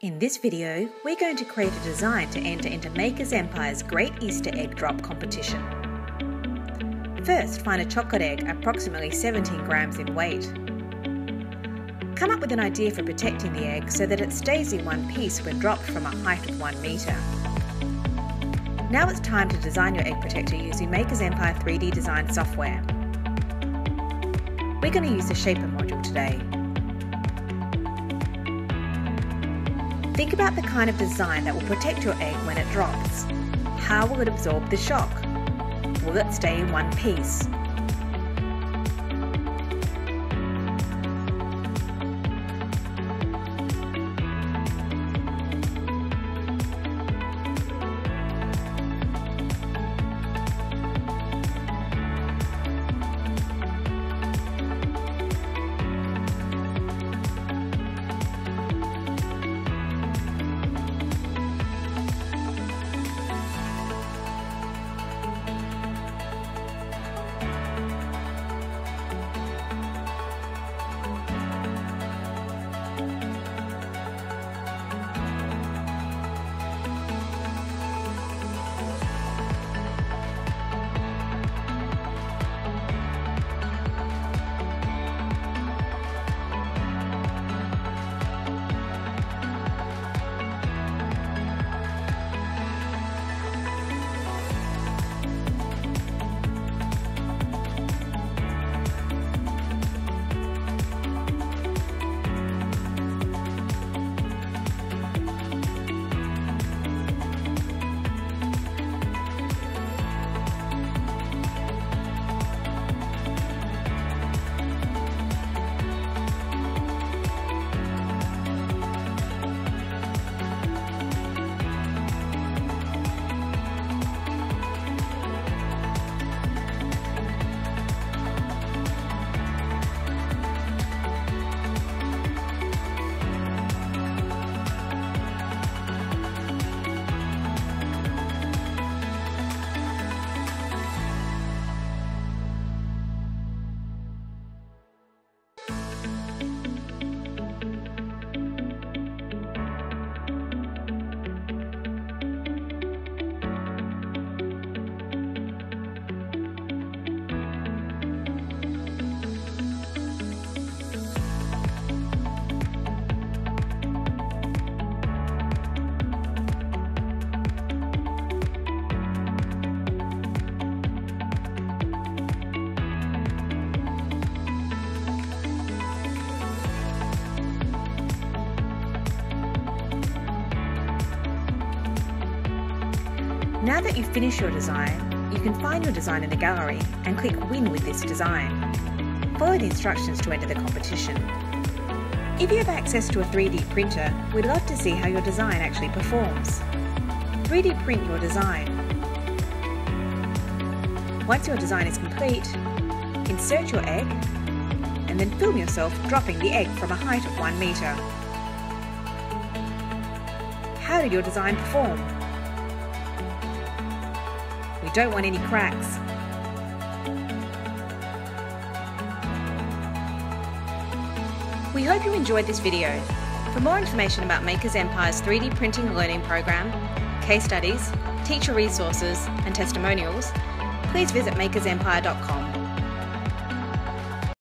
In this video, we're going to create a design to enter into Makers Empire's Great Easter Egg Drop competition. First, find a chocolate egg approximately 17 grams in weight. Come up with an idea for protecting the egg so that it stays in one piece when dropped from a height of 1 meter. Now it's time to design your egg protector using Makers Empire 3D design software. We're going to use the Shaper module today. Think about the kind of design that will protect your egg when it drops. How will it absorb the shock? Will it stay in one piece? Now that you've finished your design, you can find your design in the gallery and click Win with this design. Follow the instructions to enter the competition. If you have access to a 3D printer, we'd love to see how your design actually performs. 3D print your design. Once your design is complete, insert your egg and then film yourself dropping the egg from a height of 1 meter. How did your design perform? We don't want any cracks. We hope you enjoyed this video. For more information about Makers Empire's 3D printing learning program, case studies, teacher resources and testimonials, please visit makersempire.com.